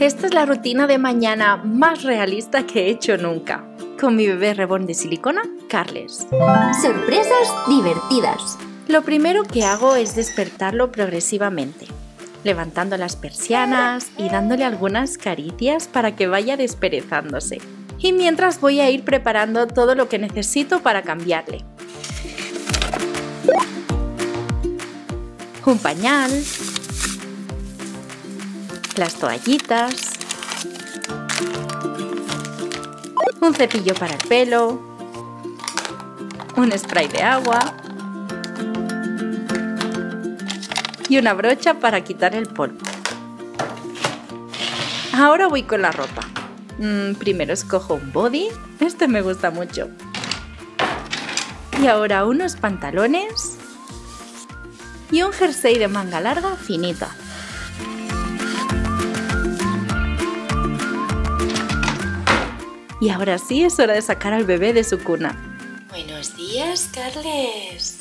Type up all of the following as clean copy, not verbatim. Esta es la rutina de mañana más realista que he hecho nunca, con mi bebé rebón de silicona, Carles. Sorpresas divertidas. Lo primero que hago es despertarlo progresivamente, levantando las persianas y dándole algunas caricias para que vaya desperezándose. Y mientras voy a ir preparando todo lo que necesito para cambiarle. Un pañal, las toallitas, un cepillo para el pelo, un spray de agua y una brocha para quitar el polvo. Ahora voy con la ropa. Primero escojo un body, este me gusta mucho. Y ahora unos pantalones y un jersey de manga larga finita. Y ahora sí es hora de sacar al bebé de su cuna. Buenos días, Carles.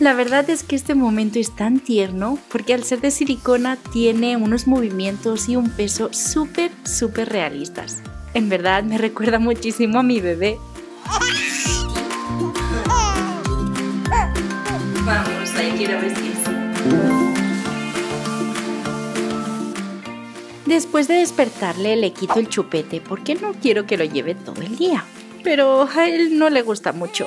La verdad es que este momento es tan tierno porque al ser de silicona tiene unos movimientos y un peso súper realistas. En verdad me recuerda muchísimo a mi bebé. Vamos, ahí quiero vestirse. Después de despertarle le quito el chupete porque no quiero que lo lleve todo el día, pero a él no le gusta mucho.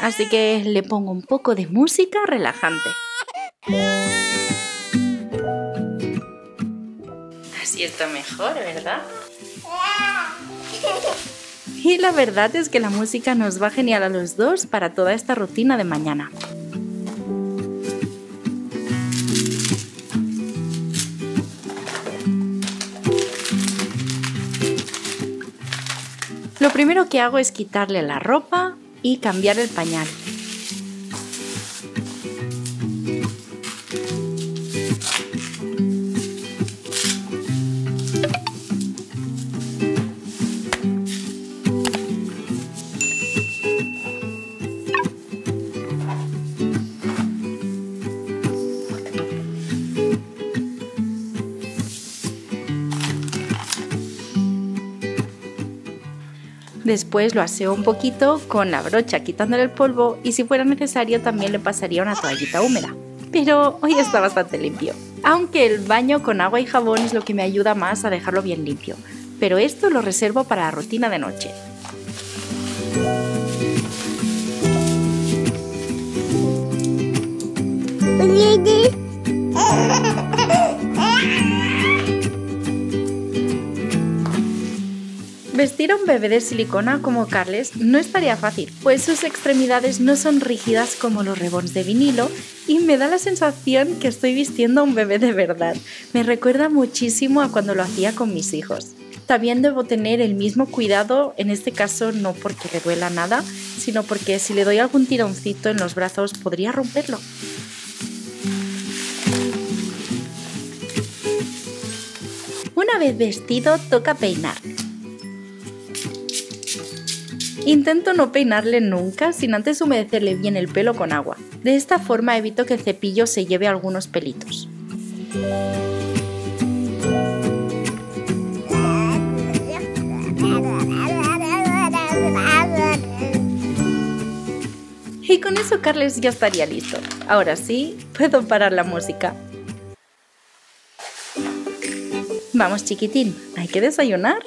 Así que le pongo un poco de música relajante. Así está mejor, ¿verdad? Y la verdad es que la música nos va genial a los dos para toda esta rutina de mañana. Lo primero que hago es quitarle la ropa y cambiar el pañal. Después lo aseo un poquito con la brocha quitándole el polvo y si fuera necesario también le pasaría una toallita húmeda. Pero hoy está bastante limpio. Aunque el baño con agua y jabón es lo que me ayuda más a dejarlo bien limpio. Pero esto lo reservo para la rutina de noche. Vestir a un bebé de silicona como Carles no es tarea fácil, pues sus extremidades no son rígidas como los rebons de vinilo y me da la sensación que estoy vistiendo a un bebé de verdad. Me recuerda muchísimo a cuando lo hacía con mis hijos. También debo tener el mismo cuidado, en este caso no porque le duela nada, sino porque si le doy algún tironcito en los brazos podría romperlo. Una vez vestido, toca peinar. Intento no peinarle nunca sin antes humedecerle bien el pelo con agua. De esta forma evito que el cepillo se lleve algunos pelitos. Y con eso Carles ya estaría listo. Ahora sí, puedo parar la música. Vamos, chiquitín, ¿hay que desayunar?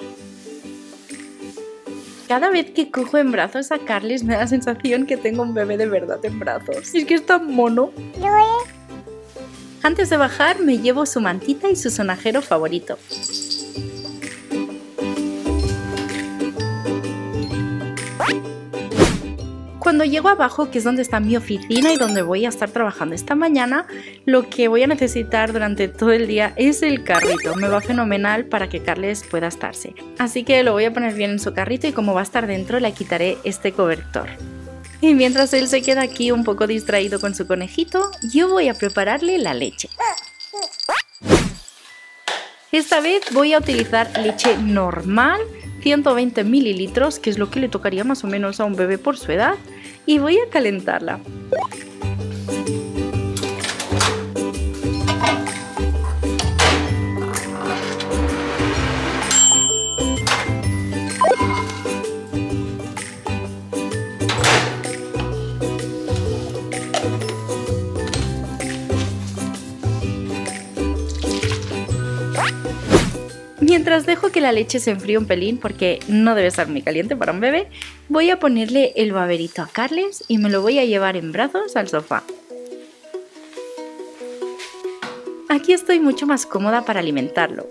Cada vez que cojo en brazos a Carles me da la sensación que tengo un bebé de verdad en brazos. Es que es tan mono. Antes de bajar me llevo su mantita y su sonajero favorito. Cuando llego abajo, que es donde está mi oficina y donde voy a estar trabajando esta mañana, lo que voy a necesitar durante todo el día es el carrito. Me va fenomenal para que Carles pueda estarse. Así que lo voy a poner bien en su carrito y como va a estar dentro le quitaré este cobertor. Y mientras él se queda aquí un poco distraído con su conejito, yo voy a prepararle la leche. Esta vez voy a utilizar leche normal, 120 mililitros, que es lo que le tocaría más o menos a un bebé por su edad, y voy a calentarla. Mientras dejo que la leche se enfríe un pelín, porque no debe estar muy caliente para un bebé, voy a ponerle el baberito a Carles y me lo voy a llevar en brazos al sofá. Aquí estoy mucho más cómoda para alimentarlo.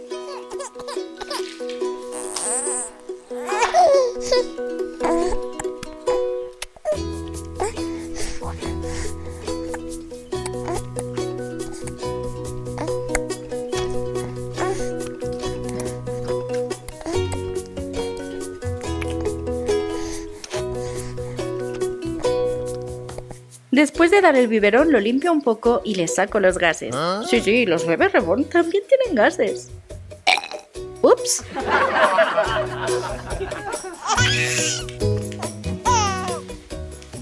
Después de dar el biberón, lo limpio un poco y le saco los gases. Sí, los bebés reborn también tienen gases. ¡Ups!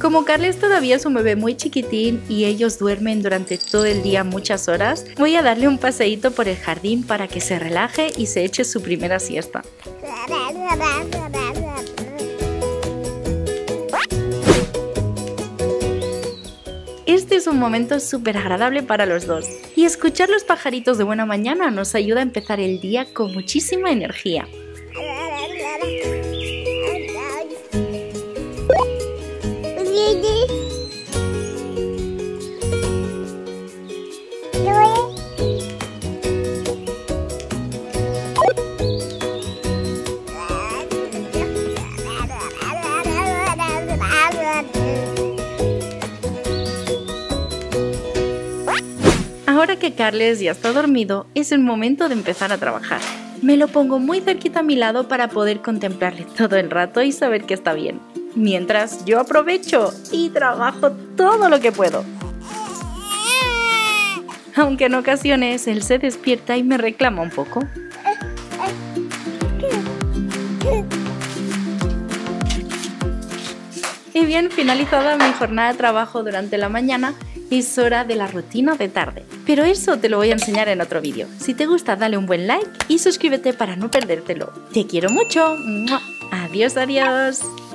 Como Carles todavía es un bebé muy chiquitín y ellos duermen durante todo el día muchas horas, voy a darle un paseíto por el jardín para que se relaje y se eche su primera siesta. Este es un momento súper agradable para los dos y escuchar los pajaritos de buena mañana nos ayuda a empezar el día con muchísima energía. Ahora que Carles ya está dormido, es el momento de empezar a trabajar. Me lo pongo muy cerquita a mi lado para poder contemplarle todo el rato y saber que está bien. Mientras yo aprovecho y trabajo todo lo que puedo. Aunque en ocasiones él se despierta y me reclama un poco. Y bien, finalizada mi jornada de trabajo durante la mañana, es hora de la rutina de tarde, pero eso te lo voy a enseñar en otro vídeo. Si te gusta, dale un buen like y suscríbete para no perdértelo. Te quiero mucho. ¡Mua! Adiós, adiós.